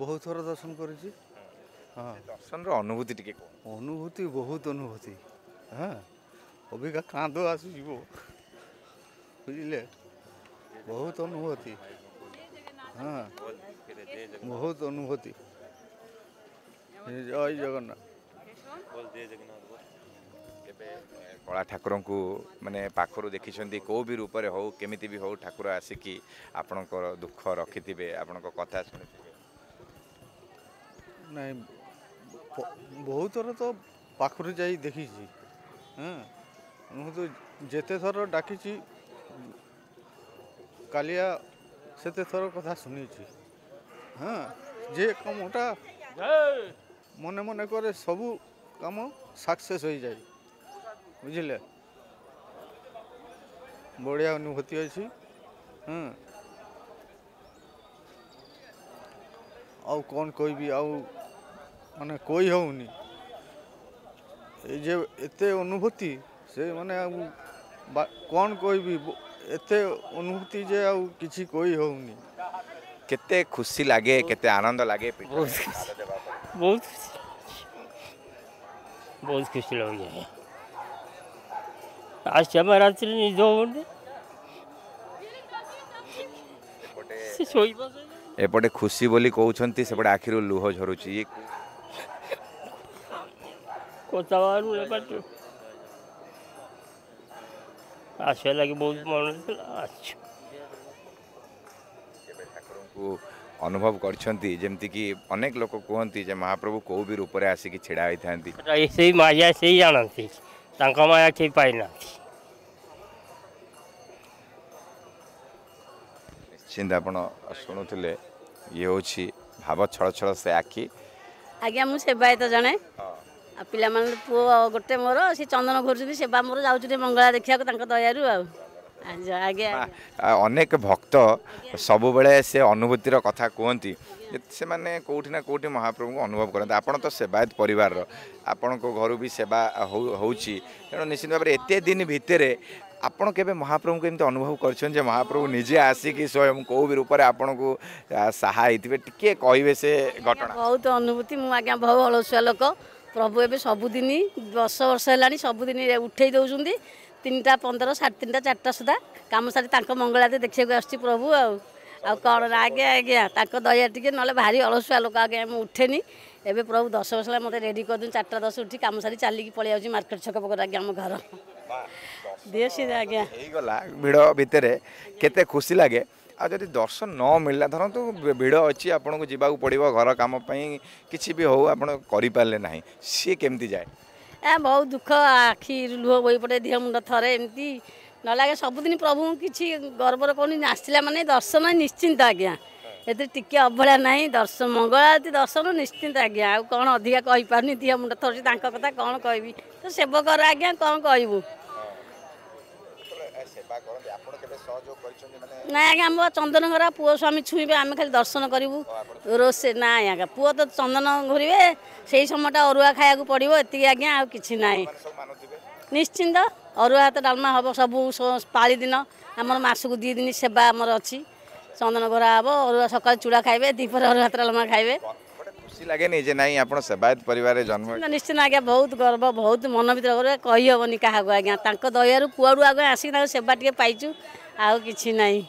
बहुत थर दर्शन कर दर्शन अनुभूति टिके अनुभूति बहुत अनुभूति हाँ अबिका कांद आसुव बुझे बहुत अनुभूति हाँ बहुत अनुभूति जय जगन्नाथ कला ठाकुर को माने पाखर देखी कौ भी रूप में हो केमिति भी हो ठाकुर आसिकी आपण दुख रखि आपण कथा शुणी नहीं बहुत थर तो पाखरे जा देखी हाँ तो जेते थर डाकी कालिया सेते थर कथा सुनी हाँ जे कमटा मने मने करे सबू कम सक्सेस हो जाए बुझे बढ़िया अनुभूति अच्छी हाँ आउ कौन कोई भी आउ माने कोई होनी जे एते अनुभूति से माने कौन कोई भी एते अनुभूति जे आउ किसी कोई होनी केते खुशी लगे केते आनंद लगे बहुत खुशी लगे आज रात निज हो एपटे खुशी बोली कहते सेपटे आखिर लुह झरुची आशा लगे बहुत ठाकुर अनुभव करमती अनेक लोक कहती महाप्रभु कौ भी रूप में आसिक ढड़ा होता माया से ही जानती माया कहीं पाईना निश्चिंत आपण शुणुले ये हूँ भाव छल छल से आखि आज्ञा मुझे सेवायत जड़े पे पु गोटे मोर सी चंदन घोर सेवा मोर जाऊँ मंगला देखा दयारू अनेक भक्त सब बेले से अनुभूतिर कथा कहती से मैंने कौटी ना कौटी महाप्रभु को अनुभव करते आपड़ तो सेवायत परिवार आपण को घर भी सेवा तेणु निश्चित भाव में एत दिन भितर आपण के महाप्रभु को एमती अनुभव कर महाप्रभु निजे आसिक स्वयं कौ भी रूप में आपन को सहायते टे कहे से घटना बहुत अनुभूति मुझे बहुत अलसुआ लोक प्रभु एवं सबुदिन 10 वर्ष है सबुदिन उठे दौरान 3:15 3:30 4टा सुधा कम सारी मंगलाते देखा प्रभु आगे आज्ञा आज्ञा दया टे ना भारी अलसुआ लोक आज्ञा मुझे उठेनी एवं प्रभु 10 वर्ष है मतलब रेडी कर दूँ 4:10 उठी कम सारी चलिकी पलिया मार्केट छक पकड़ आज्ञा आम घर गला भिड़ भितर केते खुशी लगे आज जब दर्शन न मिलला धरत तो भिड़ अच्छी आपन को जीवा पड़ो घर काम किसी भी हो आपन करि पाले नाही सी केमती जाए ए बहुत दुख आखि लुह बोई पड़े देह मुंड थरे एमती न लगे सबुदिन प्रभु किसी गर्वर कोनी आसला माने दर्शन निश्चिंत आज्ञा एते टिके अभला नाही दर्शन मंगलाती दर्शन निश्चिंत आज्ञा कौन अधिका कहि पारनी देह मुंड थरे तांका कथा कौन कहबी तो सेवक कर आज्ञा कौन कहबू ना आज्ञा आम चंदन घर पुओ स्वामी छुईबे आम खाली दर्शन करूँ रोसे ना आज्ञा पुओ तो चंदन घोरवे से ही समयटा अरुआ खाया पड़ो ये आज्ञा आ कि ना निश्चिंत अरुआ तो डालमा हम सब पाली दिन आम मासक 2 दिन सेवा आमर अच्छी चंदन घर हम अरुआ सकाल चूड़ा खाइबे दीपर अरुआ तो डालमा खाइबे खुशी लगे नहीं जे नहीं आपन सेवायत परिवार जन्म निश्चित आज्ञा बहुत गर्व बहुत मन भर कही हेनी क्या आज्ञा दयारू पुआरू आगे आसिक सेवा टे पाइचु आउ कि नहीं।